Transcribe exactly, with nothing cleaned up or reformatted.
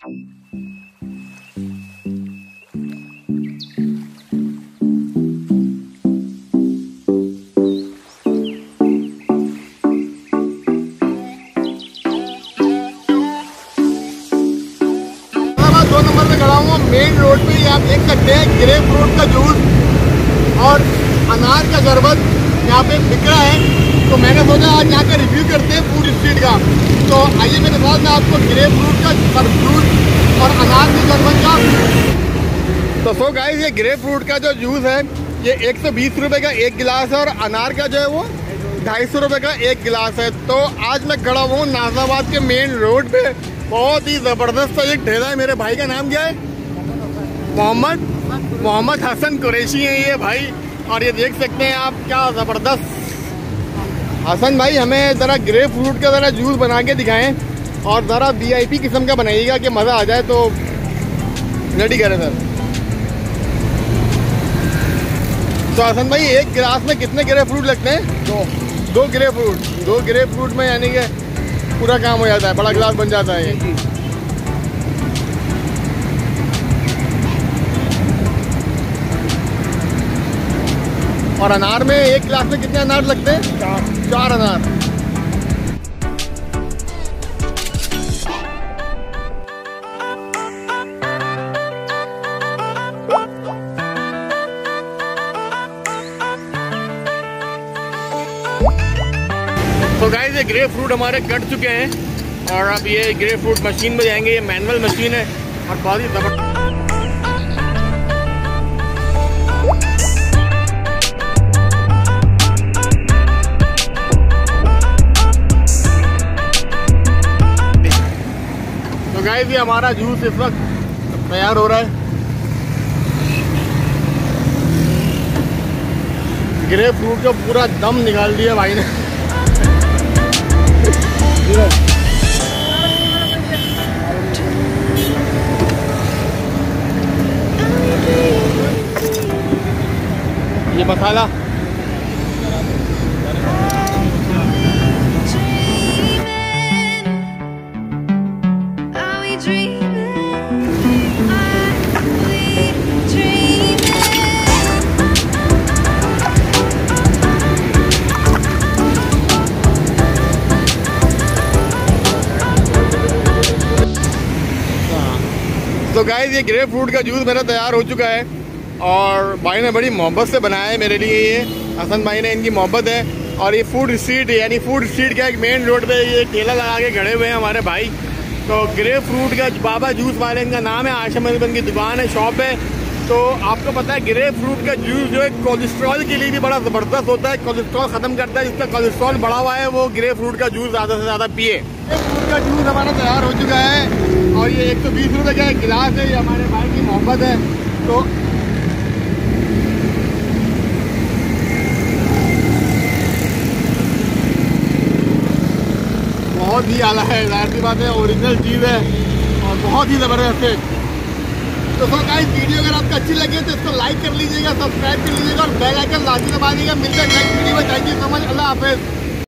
दो नंबर में खड़ा हूँ मेन रोड पे। आप देख सकते हैं ग्रेप फ्रूट का जूस और अनार का शरबत यहाँ पे बिक रहा है, तो मैंने सोचा आज यहाँ का रिव्यू करते हैं फूड स्ट्रीट का। तो आइए मेरे साथ, मैं आपको ग्रेप फ्रूट का जूस और अनार के शरबत का। तो सो गाइस, ये ग्रेप फ्रूट का जो जूस है ये एक सौ बीस रुपये का एक गिलास है और अनार का जो है वो ढाई सौ रुपये का एक गिलास है। तो आज मैं खड़ा हूँ नाज़ाबाद के मेन रोड पे। बहुत ही ज़बरदस्त एक ठेला है। मेरे भाई का नाम क्या है? मोहम्मद मोहम्मद हसन कुरैशी हैं ये भाई। और ये देख सकते हैं आप, क्या ज़बरदस्त। हसन भाई, हमें ज़रा ग्रेप फ्रूट का ज़रा जूस बना के दिखाएं और ज़रा वीआईपी किस्म का बनाइएगा कि मज़ा आ जाए। तो रेडी करें सर। तो हसन भाई, एक गिलास में कितने ग्रेप फ्रूट लगते हैं? दो दो ग्रेप फ्रूट दो ग्रेप फ्रूट में यानी कि पूरा काम हो जाता है, बड़ा गिलास बन जाता है। और अनार में एक गिलास में कितने अनार लगते हैं? चार चार अनार। तो गाइस, ये ग्रेप फ्रूट हमारे कट चुके हैं और अब ये ग्रेप फ्रूट मशीन में जाएंगे। ये मैनुअल मशीन है और बहुत ही जबरदस्त। तो गाइस, ये हमारा जूस इस वक्त तैयार हो रहा है। ग्रेप फ्रूट का पूरा दम निकाल दिया भाई ने। ये मसाला तो गाइस, ये ग्रेप फ्रूट का जूस मेरा तैयार हो चुका है और भाई ने बड़ी मोहब्बत से बनाया है मेरे लिए। ये हसन भाई ने, इनकी मोहब्बत है। और ये फूड स्ट्रीट यानी फूड स्ट्रीट का एक मेन रोड पे ये ठेला लगा के खड़े हुए हैं हमारे भाई। तो ग्रेप फ्रूट का बाबा जूस वाले इनका नाम है। आशा मधुबन की दुकान है, शॉप है। तो आपको पता है ग्रेप फ्रूट का जूस जो है कोलेस्ट्रॉल के लिए भी बड़ा ज़बरदस्त होता है, कोलेस्ट्रॉल ख़त्म करता है। जिसका कोलेस्ट्रॉल बढ़ा हुआ है वो ग्रेप फ्रूट का जूस ज़्यादा से ज़्यादा पिए। ग्रेप फ्रूट का जूस हमारा तैयार हो चुका है और ये एक सौ बीस रुपये का एक गिलास है। ये हमारे भाई की मोहब्बत है। तो बहुत ही आला है, जाहिर सी बात है, ओरिजिनल चीज़ है और बहुत ही ज़बरदस्त है। तो सो गाइस, वीडियो अगर आपको अच्छी लगे तो इसको लाइक कर लीजिएगा, सब्सक्राइब कर लीजिएगा और बेल आइकन लाजमी दबा दीजिएगा। मिलते हैं नेक्स्ट वीडियो में। Thank you so much. अल्लाह हाफिज़।